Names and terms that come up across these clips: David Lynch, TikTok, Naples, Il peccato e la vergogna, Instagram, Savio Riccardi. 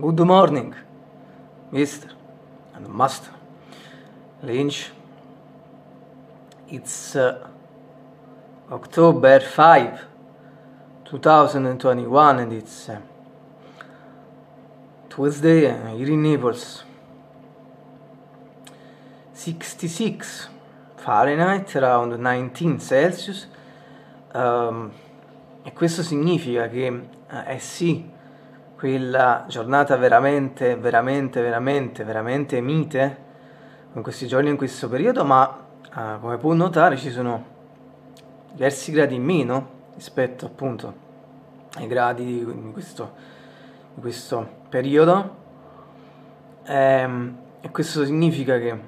Good morning, Mr. and Master Lynch. It's October 5, 2021, and it's Tuesday here in Naples. 66 Fahrenheit, around 19 Celsius. E questo significa che è sì quella giornata veramente mite in questi giorni, in questo periodo, ma come puoi notare ci sono diversi gradi in meno rispetto appunto ai gradi di questo periodo, e questo significa che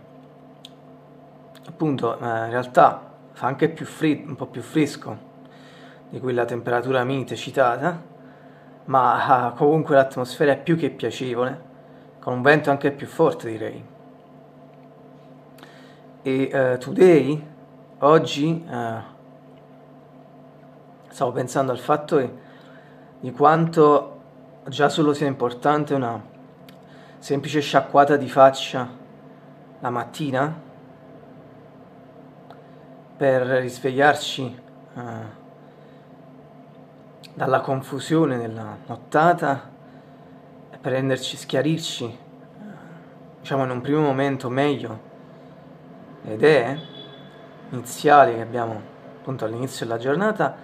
appunto in realtà fa anche più un po' più fresco di quella temperatura mite citata, ma comunque l'atmosfera è più che piacevole, con un vento anche più forte, direi. E today, oggi, stavo pensando al fatto di quanto già solo sia importante una semplice sciacquata di faccia la mattina per risvegliarci dalla confusione della nottata, per schiarirci, diciamo, in un primo momento meglio le idee iniziali che abbiamo appunto all'inizio della giornata.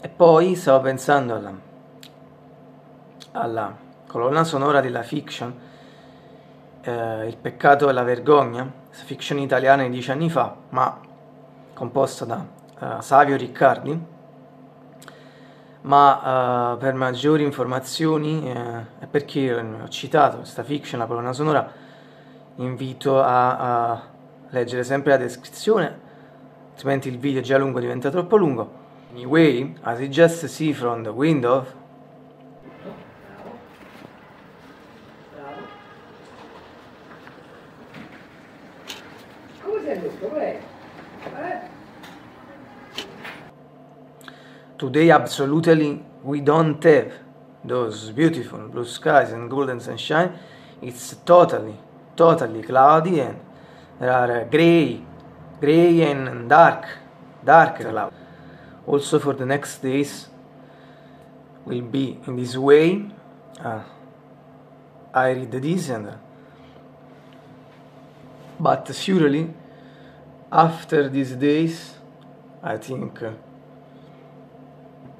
E poi stavo pensando alla colonna sonora della fiction Il peccato e la vergogna, questa fiction italiana di 10 anni fa, ma composta da Savio Riccardi. Ma per maggiori informazioni, perché ho citato questa fiction, la colonna sonora, invito a leggere sempre la descrizione, altrimenti il video è già lungo, diventa troppo lungo. Anyway, as you just see from the window, today absolutely we don't have those beautiful blue skies and golden sunshine. It's totally cloudy, and there are grey and dark clouds. Also for the next days will be in this way. I read this, and but surely after these days, I think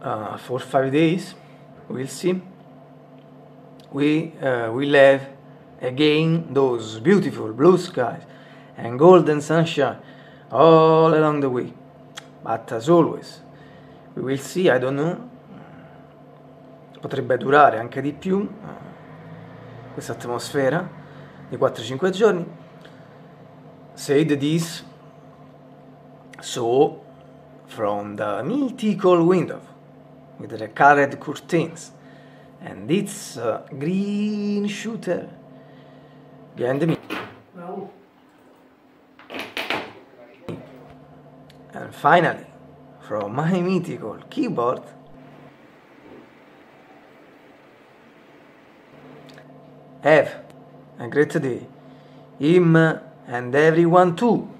4 or 5 days, we'll see, we'll have again those beautiful blue skies and golden sunshine all along the way. But as always, we will see, I don't know, potrebbe durare anche di più questa atmosfera di 4-5 giorni. Said this, so from the mythical window with the colored curtains and its green shooter behind me, and finally from my mythical keyboard, have a great day, him and everyone too.